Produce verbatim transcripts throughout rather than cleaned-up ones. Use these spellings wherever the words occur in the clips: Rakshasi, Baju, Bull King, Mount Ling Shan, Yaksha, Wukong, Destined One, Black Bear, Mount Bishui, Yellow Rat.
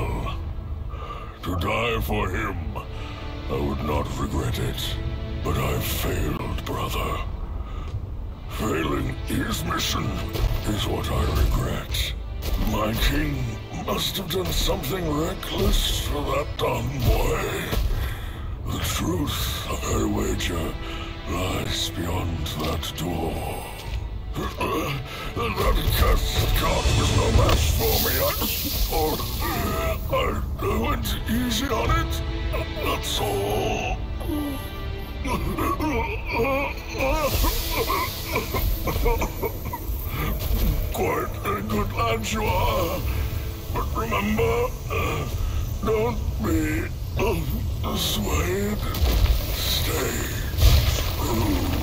well. To die for him, I would not regret it. But I failed, brother. Failing his mission is what I regret. My king must have done something reckless for that envoy. The truth, I wager, lies beyond that door. And that cat was no match for me. I, I went easy on it. That's all. Quite a good lad you are. But remember, don't be swayed. Stay true.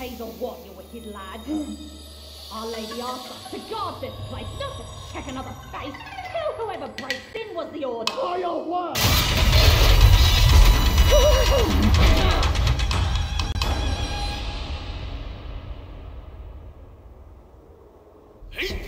pay the warrior, wicked lad. Our lady asked us to guard this place, not to check another face. Tell whoever breaks in was the order. By your word! Hey!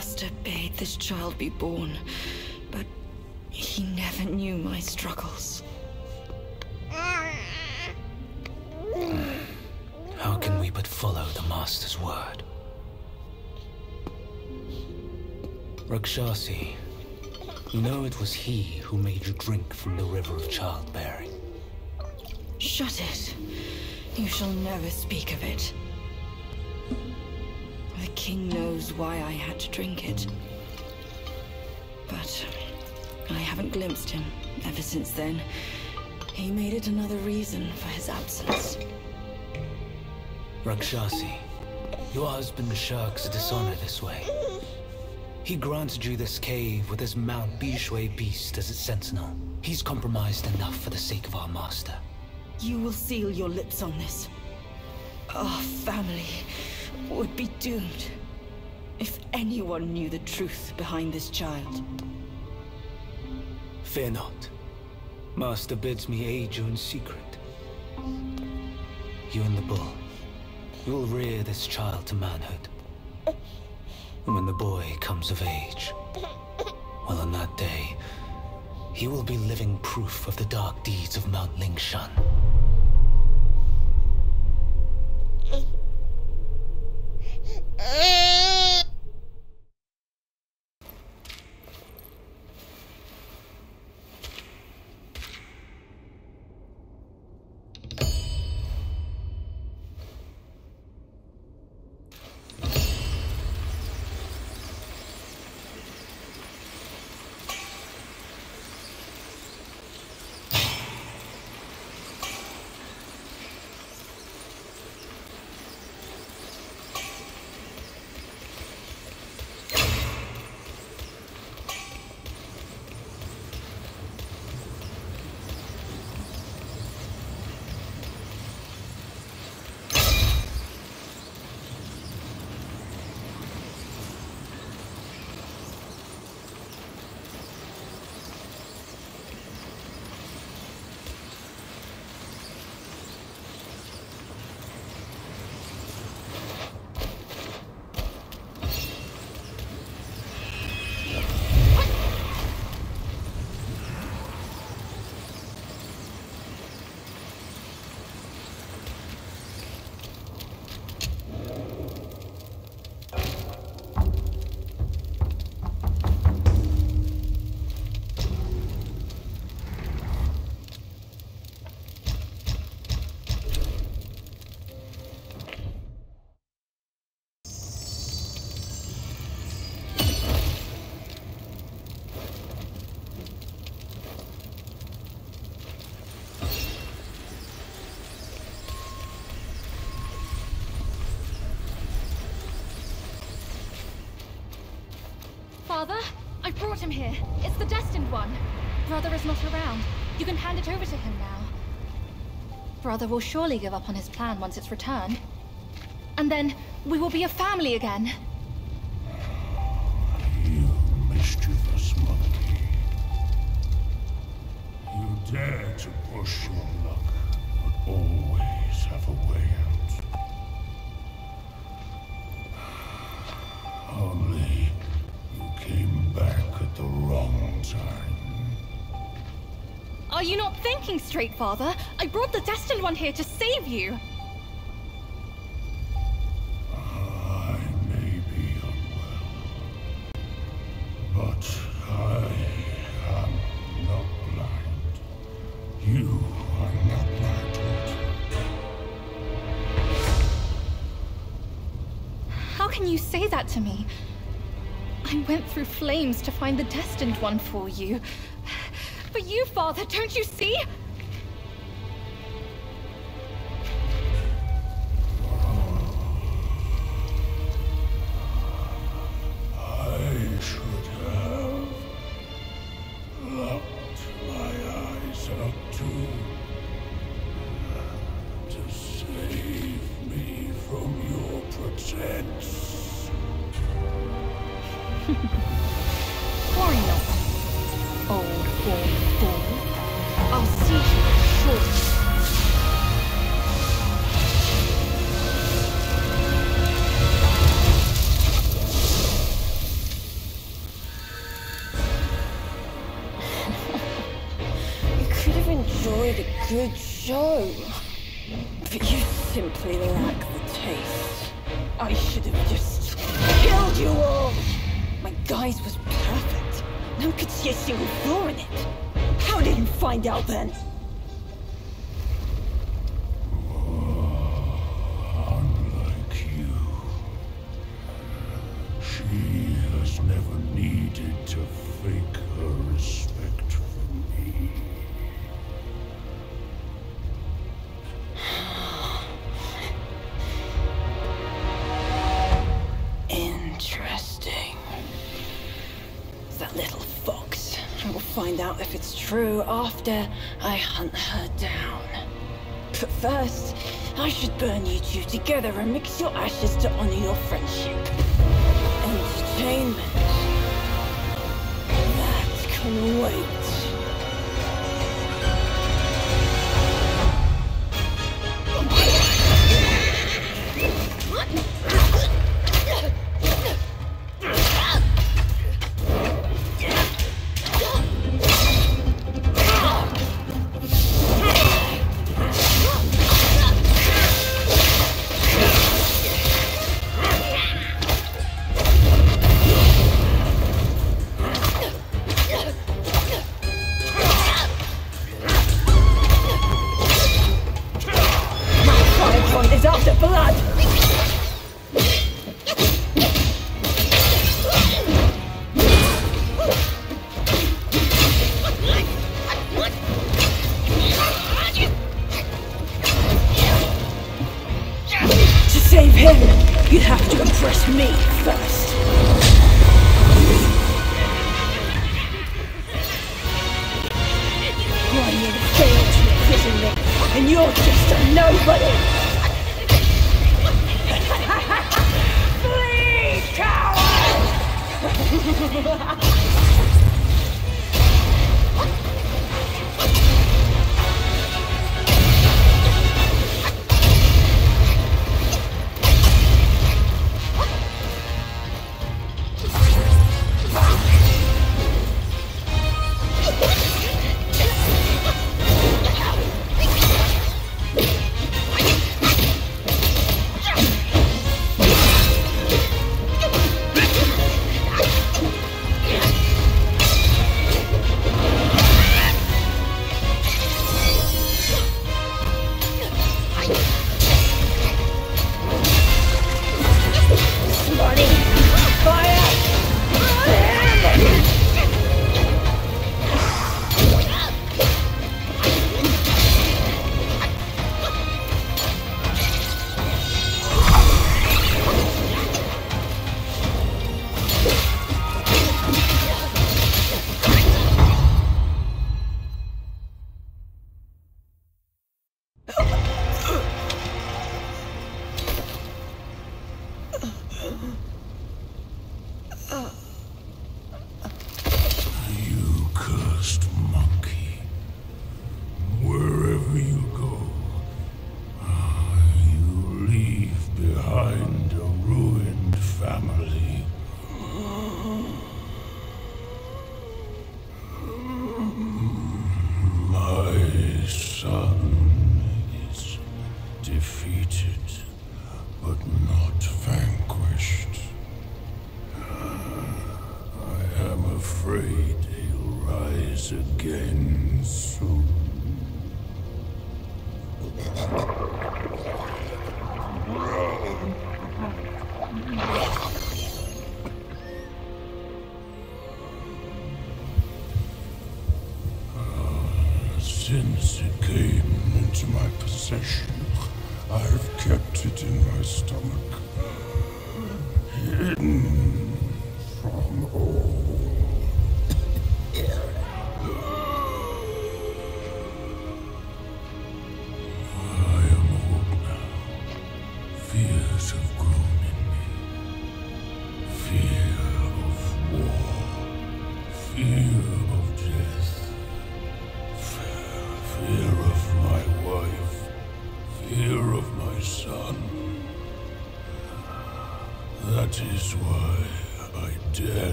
master bade this child be born, but he never knew my struggles. How can we but follow the master's word? Rakshasi, you know it was he who made you drink from the river of childbearing. Shut it. You shall never speak of it. The king knows why I had to drink it. But I haven't glimpsed him ever since then. He made it another reason for his absence. Rakshasi, your husband shirks dishonor this way. He granted you this cave with his Mount Bishui beast as its sentinel. He's compromised enough for the sake of our master. You will seal your lips on this. Our family would be doomed if anyone knew the truth behind this child. Fear not. Master bids me aid you in secret. You and the bull, you will rear this child to manhood. And when the boy comes of age, well, on that day, he will be living proof of the dark deeds of Mount Ling Shan. Father, I brought him here. It's the destined one. Brother is not around. You can hand it over to him now. Brother will surely give up on his plan once it's returned. And then we will be a family again. You mischievous monkey. You dare to push your luck, but always have a way out. Only back at the wrong time. Are you not thinking straight, Father? I brought the Destined One here to save you. I may be unwell, but I am not blind. You are not blind to it. How can you say that to me? I went through flames to find the destined one for you. But you, Father, don't you see? I should have locked my eyes up too, to save me from your pretense. Worry not, old born fool. I'll see you shortly. enjoyed a good show. But you simply lack the taste. I should have just killed you all. My guise was perfect. None could see a single flaw in it. How did you find out then? Out if it's true after I hunt her down. But first, I should burn you two together and mix your ashes to honor your friendship. Entertainment. That can wait.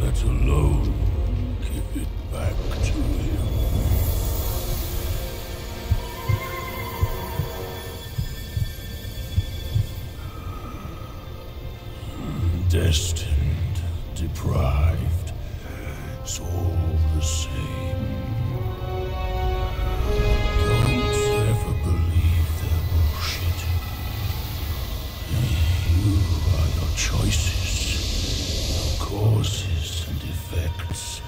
Let alone give it back to you. Destined, deprived, it's all the same. Don't ever believe their bullshit. You are your choices, your causes and effects,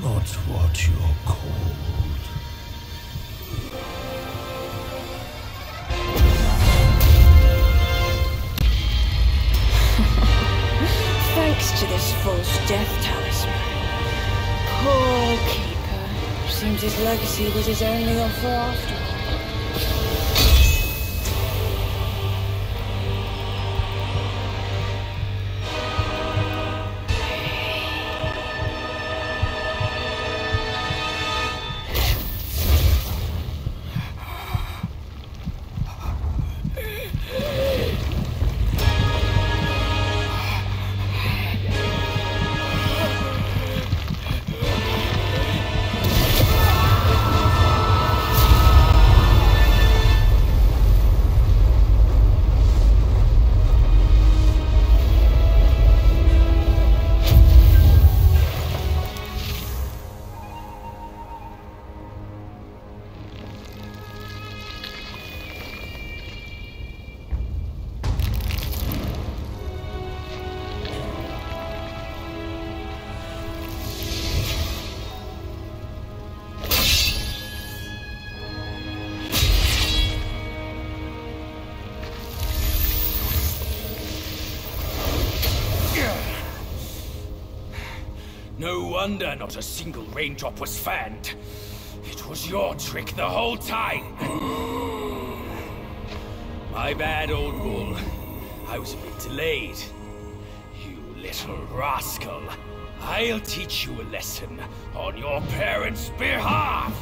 not what you're called. Thanks to this false death talisman, poor Keeper. Seems his legacy was his only offer after all. No wonder not a single raindrop was fanned. It was your trick the whole time. My bad, old bull. I was a bit delayed. You little rascal. I'll teach you a lesson on your parents' behalf.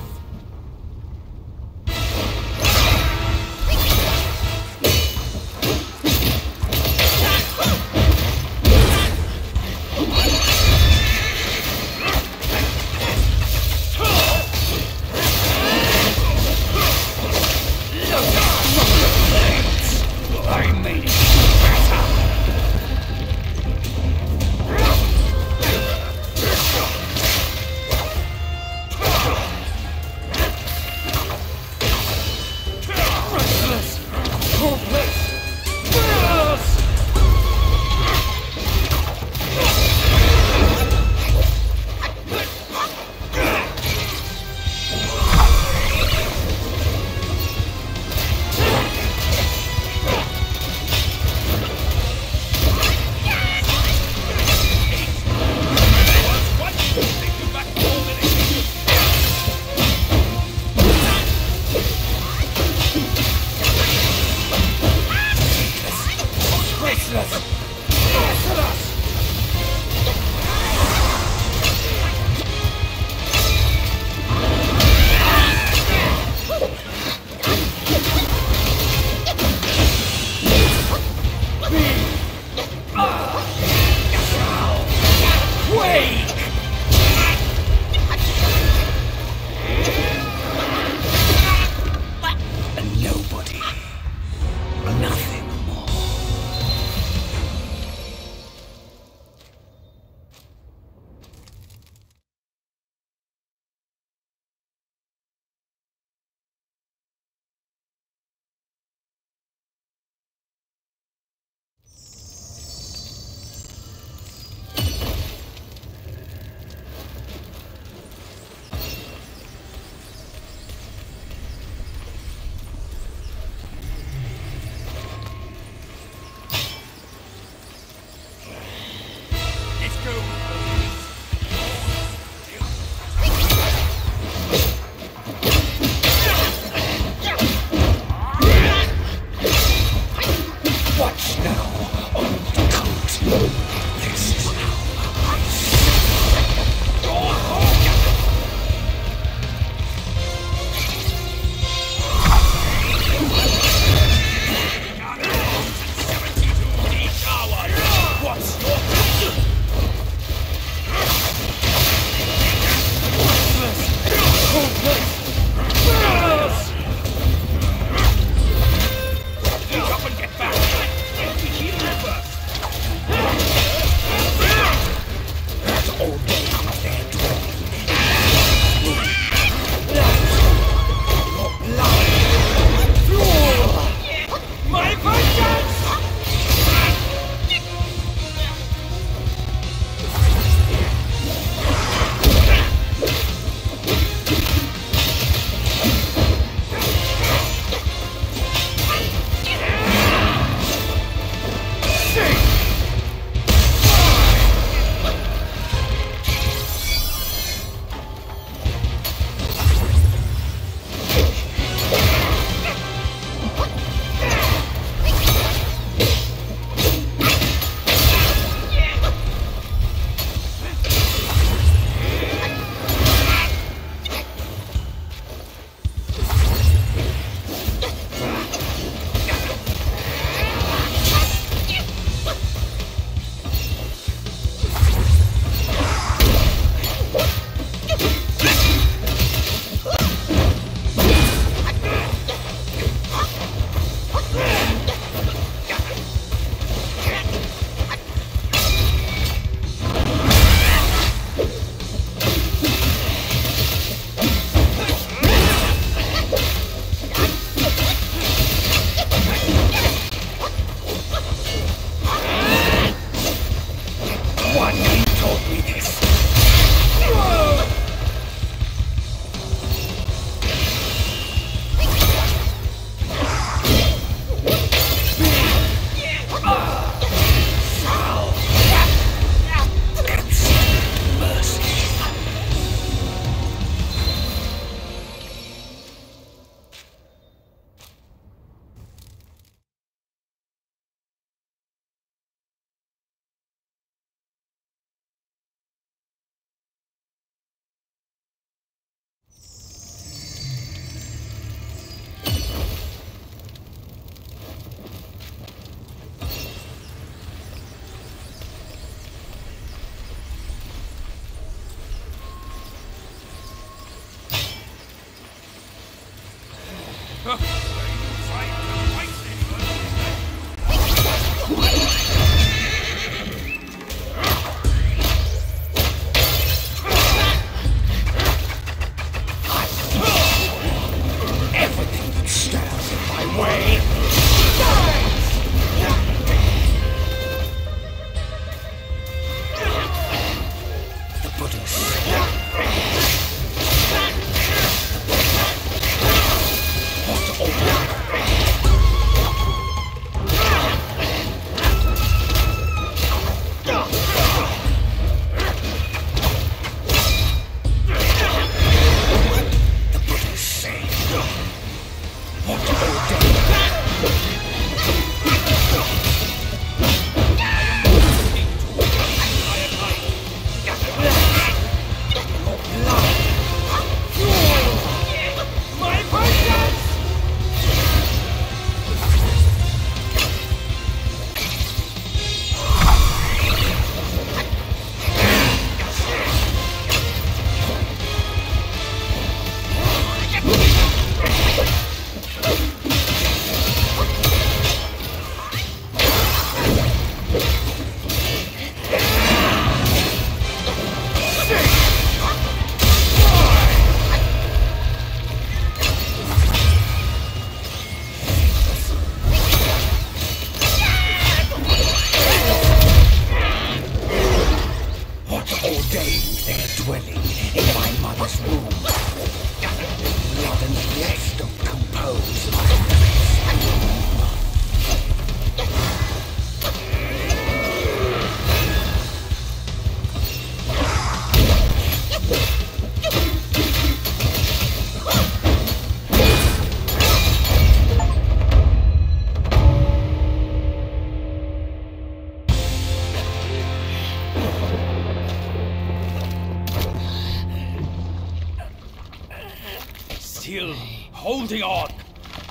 still, holding on,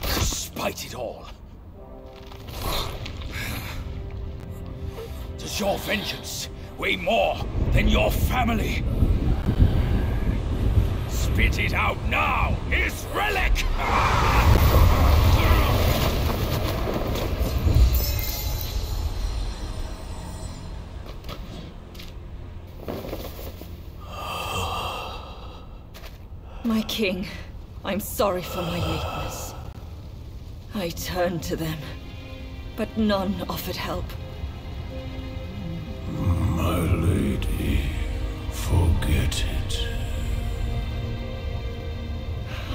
despite it all. Does your vengeance weigh more than your family? Spit it out now, his relic! My king, I'm sorry for my weakness. I turned to them, but none offered help. My lady, forget it.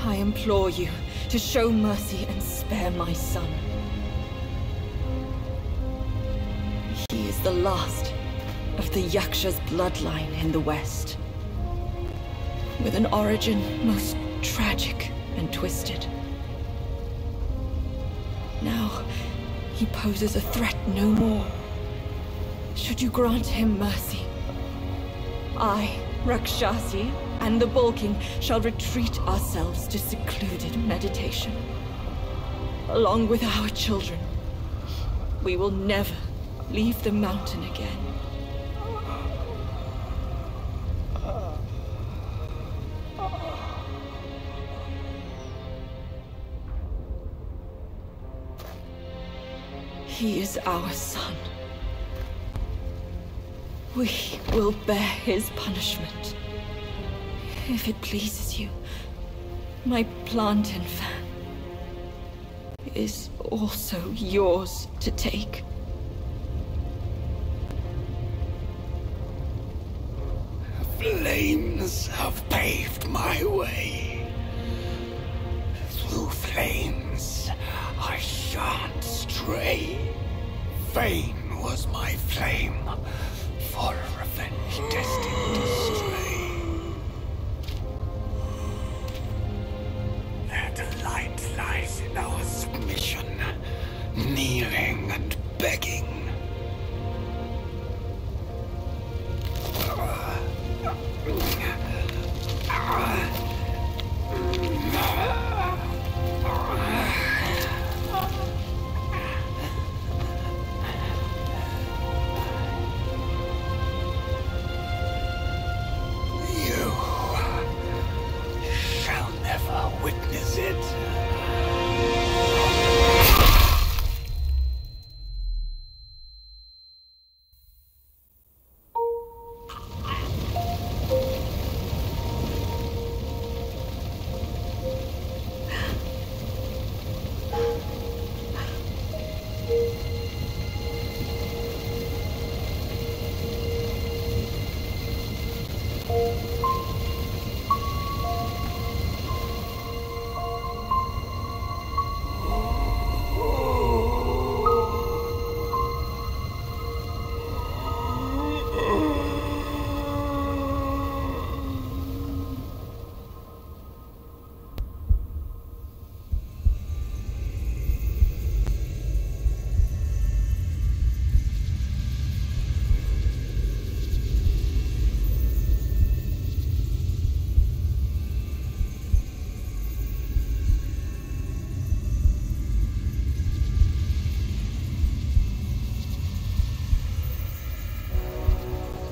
I implore you to show mercy and spare my son. He is the last of the Yaksha's bloodline in the West, with an origin most tragic and twisted. Now, he poses a threat no more. Should you grant him mercy, I, Rakshasi, and the Bull King shall retreat ourselves to secluded meditation. Along with our children, we will never leave the mountain again. He is our son. We will bear his punishment. If it pleases you, my plantain fan is also yours to take. Flames have paved my way. Through flames, I shan't stray. Vain was my flame, for revenge destined to stray. That light lies in our submission, kneeling and begging.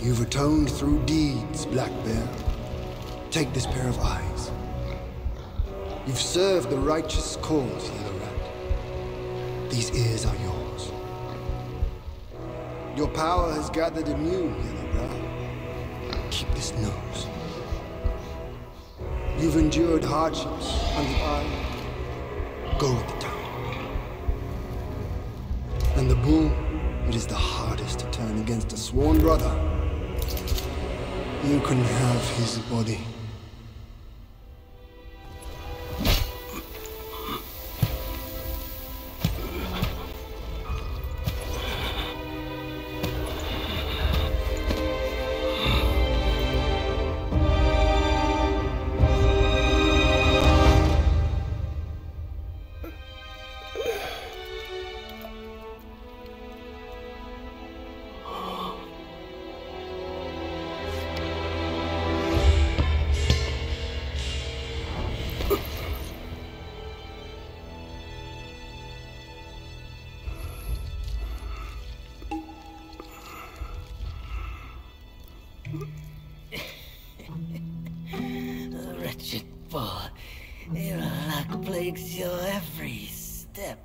You've atoned through deeds, Black Bear. Take this pair of eyes. You've served the righteous cause, Yellow Rat. These ears are yours. Your power has gathered immune, Yellow Rat. Keep this nose. You've endured hardships on the island. Go with the tide. And the bull, it is the hardest to turn against a sworn brother. You can have his body. Wretched boy, your luck plagues your every step.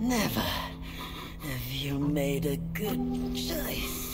Never have you made a good choice.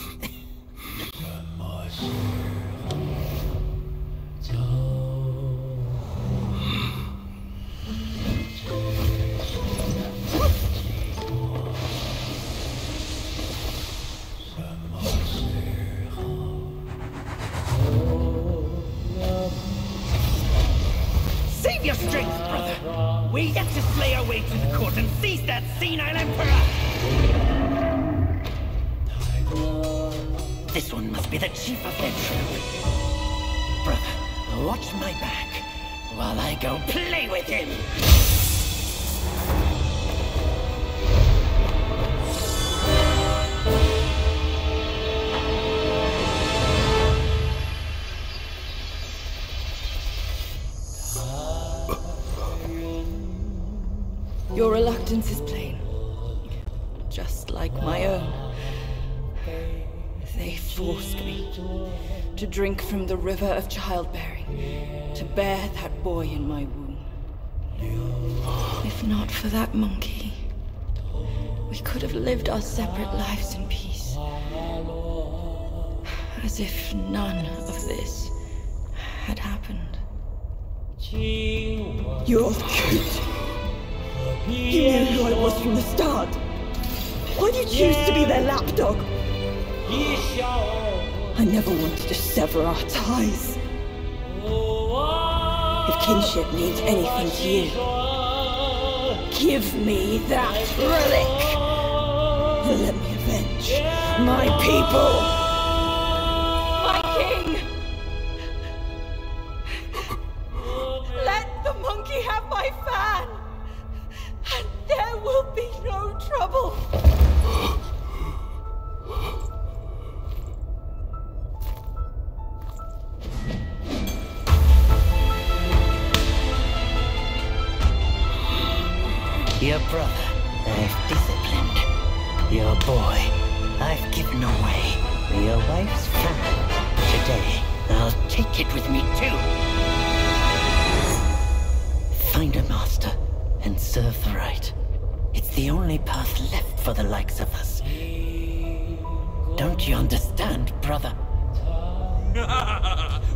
Your reluctance is plain, just like my own. They forced me to drink from the river of childbearing, to bear that boy in my womb. If not for that monkey, we could have lived our separate lives in peace, as if none of this had happened. You're cute. You knew who I was from the start. Why do you choose to be their lapdog? I never wanted to sever our ties. If kinship means anything to you, give me that relic. Then let me avenge my people. My king! Let the monkey have my fan! There will be no trouble! Your brother, I've disciplined. Your boy, I've given away. Your wife's family. Today, I'll take it with me too! Find a master and serve the right. It's the only path left for the likes of us. Don't you understand, brother?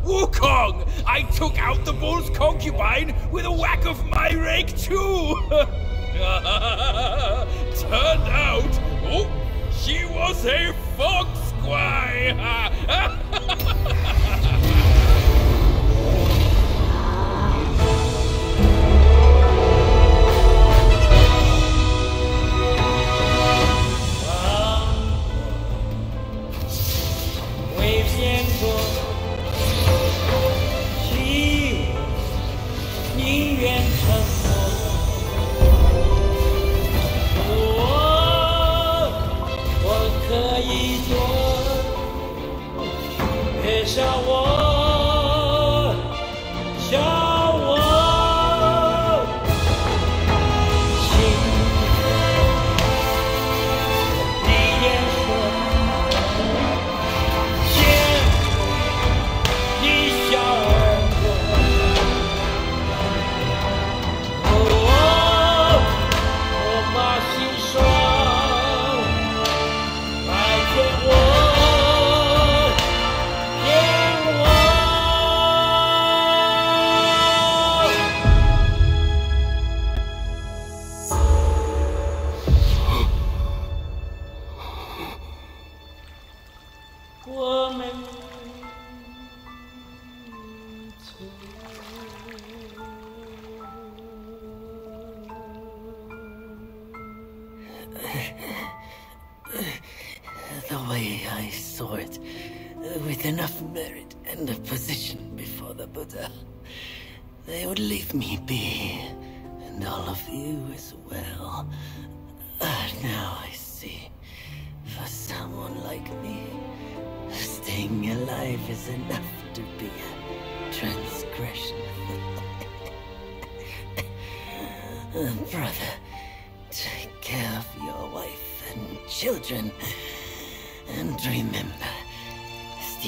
Wukong! I took out the bull's concubine with a whack of my rake too! Turned out, oh, she was a fox squire!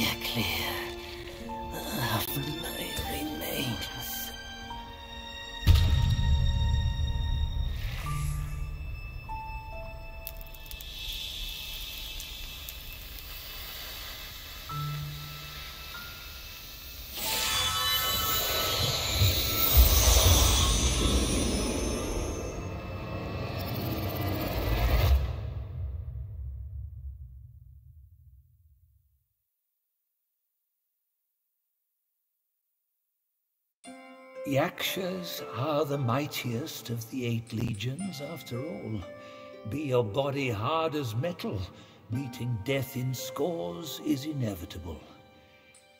steer clear of my remains. Yakshas are the mightiest of the eight legions, after all. Be your body hard as metal, meeting death in scores is inevitable.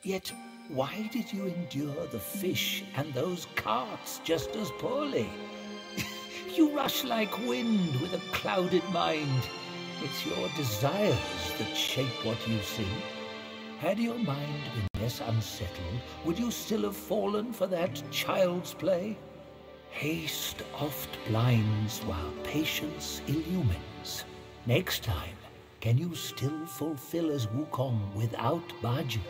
Yet why did you endure the fish and those carts just as poorly? You rush like wind with a clouded mind. It's your desires that shape what you see. Had your mind been less unsettled, would you still have fallen for that child's play? Haste oft blinds while patience illumines. Next time, can you still fulfill as Wukong without Baju?